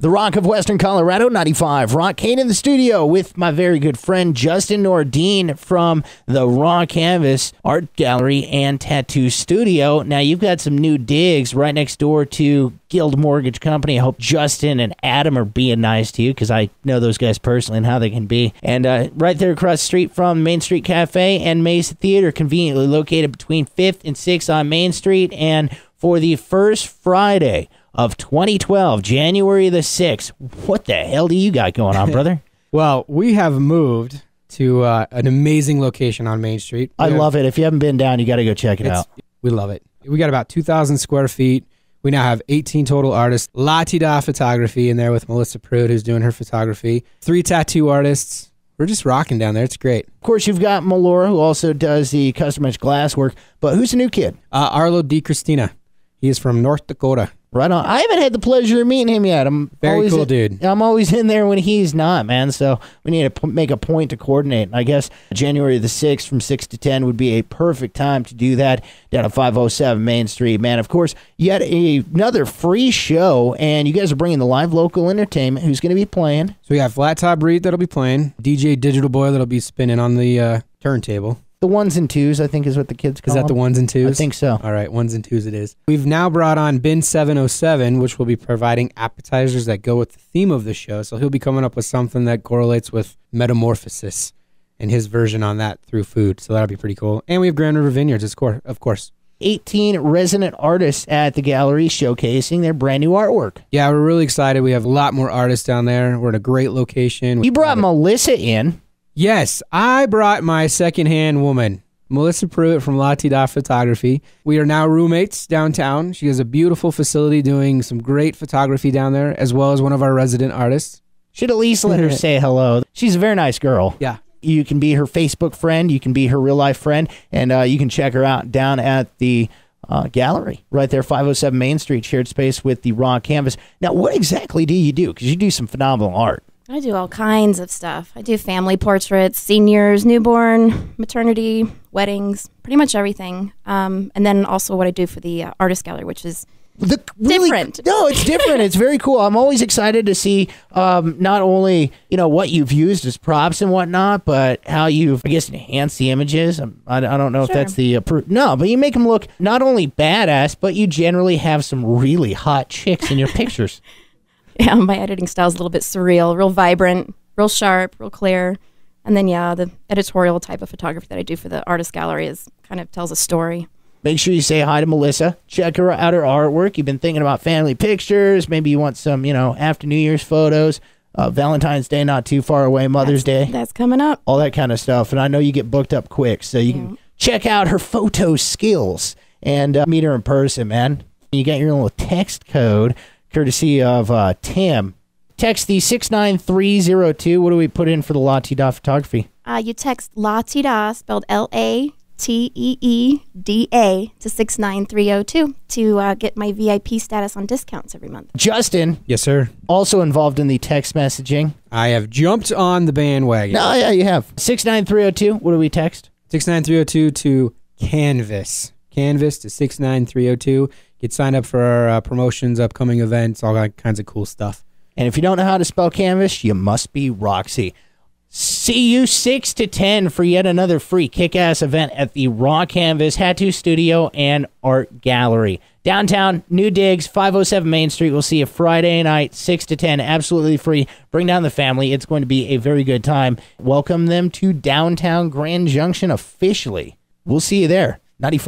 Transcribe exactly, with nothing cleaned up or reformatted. The Rock of Western Colorado, ninety-five. Rock Kane in the studio with my very good friend Justin Nordine from the Raw Canvas Art Gallery and Tattoo Studio. Now, you've got some new digs right next door to Guild Mortgage Company. I hope Justin and Adam are being nice to you, because I know those guys personally and how they can be. And uh, right there across the street from Main Street Cafe and Mesa Theater, conveniently located between fifth and sixth on Main Street. And for the first Friday of twenty twelve, January the sixth. What the hell do you got going on, brother? Well, we have moved to uh, an amazing location on Main Street. We I have, love it. If you haven't been down, you got to go check it out. We love it. We got about two thousand square feet. We now have eighteen total artists. La Tida Photography in there with Melissa Pruitt, who's doing her photography. Three tattoo artists. We're just rocking down there. It's great. Of course, you've got Melora, who also does the customized glass work. But who's the new kid? Uh, Arlo Di Christina. He is from North Dakota. Right on. I haven't had the pleasure of meeting him yet. I'm very cool, in, dude. I'm always in there when he's not, man. So we need to p make a point to coordinate. And I guess January the sixth from six to ten would be a perfect time to do that down at five oh seven Main Street, man. Of course, yet a, another free show, and you guys are bringing the live local entertainment. Who's going to be playing? So we have Flattop Reed that'll be playing, D J Digital Boy that'll be spinning on the uh, turntable. The ones and twos, I think, is what the kids call them. Is that the ones and twos? I think so. All right, ones and twos it is. We've now brought on Bin seven oh seven, which will be providing appetizers that go with the theme of the show. So he'll be coming up with something that correlates with metamorphosis and his version on that through food. So that'll be pretty cool. And we have Grand River Vineyards, of course. eighteen resident artists at the gallery showcasing their brand new artwork. Yeah, we're really excited. We have a lot more artists down there. We're at a great location. You brought Melissa in. Yes, I brought my secondhand woman, Melissa Pruitt from La Tida Photography. We are now roommates downtown. She has a beautiful facility doing some great photography down there, as well as one of our resident artists. Should at least let her say hello. She's a very nice girl. Yeah. You can be her Facebook friend. You can be her real-life friend. And uh, you can check her out down at the uh, gallery right there, five oh seven Main Street, shared space with the Raw Canvas. Now, what exactly do you do? Because you do some phenomenal art. I do all kinds of stuff. I do family portraits, seniors, newborn, maternity, weddings, pretty much everything. Um, and then also what I do for the uh, artist gallery, which is the, really, different. No, it's different. It's very cool. I'm always excited to see um, not only, you know, what you've used as props and whatnot, but how you've, I guess, enhanced the images. I, I don't know sure. if that's the uh, proof. No, but you make them look not only badass, but you generally have some really hot chicks in your pictures. Yeah, my editing style is a little bit surreal, real vibrant, real sharp, real clear. And then, yeah, the editorial type of photography that I do for the artist gallery is kind of tells a story. Make sure you say hi to Melissa. Check her out, her artwork. You've been thinking about family pictures. Maybe you want some, you know, after New Year's photos. Uh, Valentine's Day, not too far away. Mother's that's, Day. That's coming up. All that kind of stuff. And I know you get booked up quick, so you yeah. can check out her photo skills and uh, meet her in person, man. You got your little text code. Courtesy of uh, Tim. Text the six nine three zero two. What do we put in for the La Tida Photography? Uh, you text La Tida, spelled L A T E E D A, to six nine three zero two to uh, get my V I P status on discounts every month. Justin. Yes, sir. Also involved in the text messaging. I have jumped on the bandwagon. No, yeah, you have. six nine three zero two. What do we text? six nine three zero two to Canvas. Canvas to six nine three zero two. Get signed up for our uh, promotions, upcoming events, all that kinds of cool stuff. And if you don't know how to spell Canvas, you must be Roxy. See you six to ten for yet another free kick-ass event at the Raw Canvas Tattoo Studio and Art Gallery. Downtown, new digs, five oh seven Main Street. We'll see you Friday night, six to ten, absolutely free. Bring down the family. It's going to be a very good time. Welcome them to downtown Grand Junction officially. We'll see you there. ninety-five.